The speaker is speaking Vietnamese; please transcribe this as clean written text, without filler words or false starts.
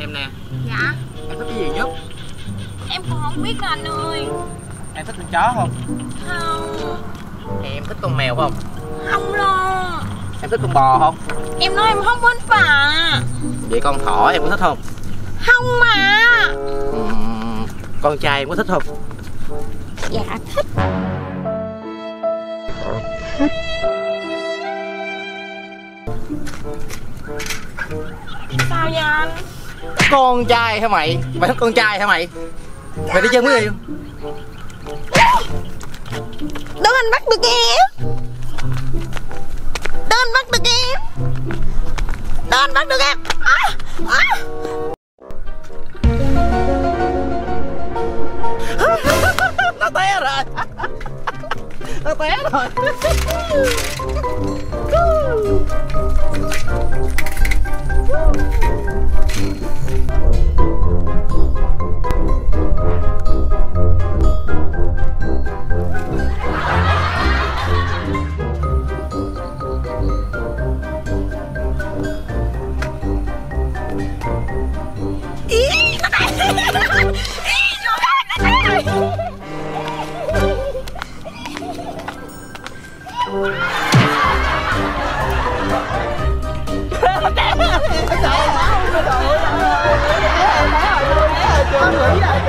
em nè. Dạ. Em thích cái gì nhất? Em còn không biết anh ơi. Em thích con chó không? Không. Em thích con mèo không? Không đâu. Em thích con bò không? Em nói em không thích mà. Vậy con thỏ em có thích không? Không mà. Con trai em có thích không? Dạ thích. Sao vậy anh? Con trai hả mày? Mày thích con trai hả mày? Mày đi chơi với em? Đâu anh bắt được em? Đâu anh bắt được em? Đâu anh bắt được em? À, à. Nó té rồi. Nó té rồi. Hãy subscribe cho kênh Ghiền Mì Gõ để không bỏ lỡ những video hấp dẫn.